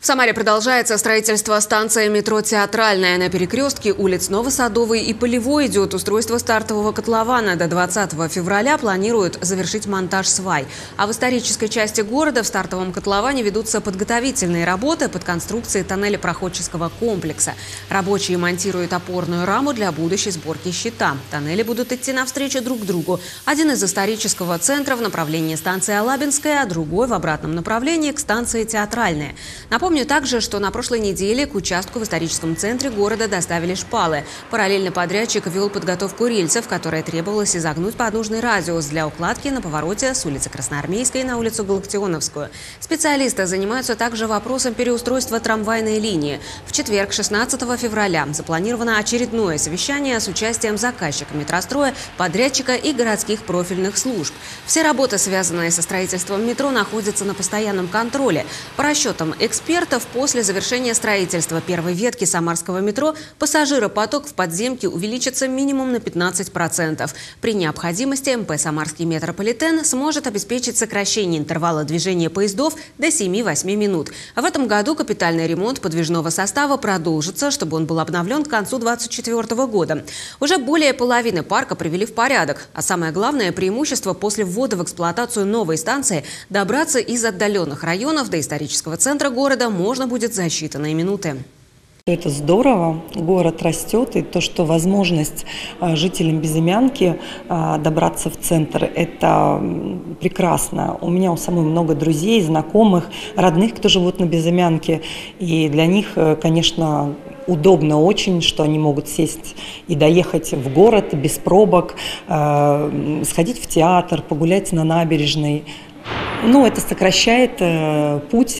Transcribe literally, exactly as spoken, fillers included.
В Самаре продолжается строительство станции метро «Театральная». На перекрестке улиц Новосадовой и Полевой идет устройство стартового котлована. До двадцатого февраля планируют завершить монтаж свай. А в исторической части города в стартовом котловане ведутся подготовительные работы под конструкцией тоннелепроходческого комплекса. Рабочие монтируют опорную раму для будущей сборки щита. Тоннели будут идти навстречу друг другу. Один из исторического центра в направлении станции Алабинская, а другой в обратном направлении к станции «Театральная». Напомню также, что на прошлой неделе к участку в историческом центре города доставили шпалы. Параллельно подрядчик вел подготовку рельсов, которые требовалось изогнуть под нужный радиус для укладки на повороте с улицы Красноармейской на улицу Галактионовскую. Специалисты занимаются также вопросом переустройства трамвайной линии. В четверг, шестнадцатого февраля, запланировано очередное совещание с участием заказчика метростроя, подрядчика и городских профильных служб. Все работы, связанные со строительством метро, находятся на постоянном контроле. По расчетам экспертов, после завершения строительства первой ветки самарского метро пассажиропоток в подземке увеличится минимум на пятнадцать процентов. При необходимости эм пэ «Самарский метрополитен» сможет обеспечить сокращение интервала движения поездов до семи-восьми минут. А в этом году капитальный ремонт подвижного состава продолжится, чтобы он был обновлен к концу две тысячи двадцать четвёртого года. Уже более половины парка привели в порядок. А самое главное преимущество после ввода в эксплуатацию новой станции – добраться из отдаленных районов до исторического центра города можно будет за считанные минуты. Это здорово, город растет, и то, что возможность жителям Безымянки добраться в центр, это прекрасно. У меня у самой много друзей, знакомых, родных, кто живут на Безымянке, и для них, конечно, удобно очень, что они могут сесть и доехать в город без пробок, сходить в театр, погулять на набережной. Ну, это сокращает путь.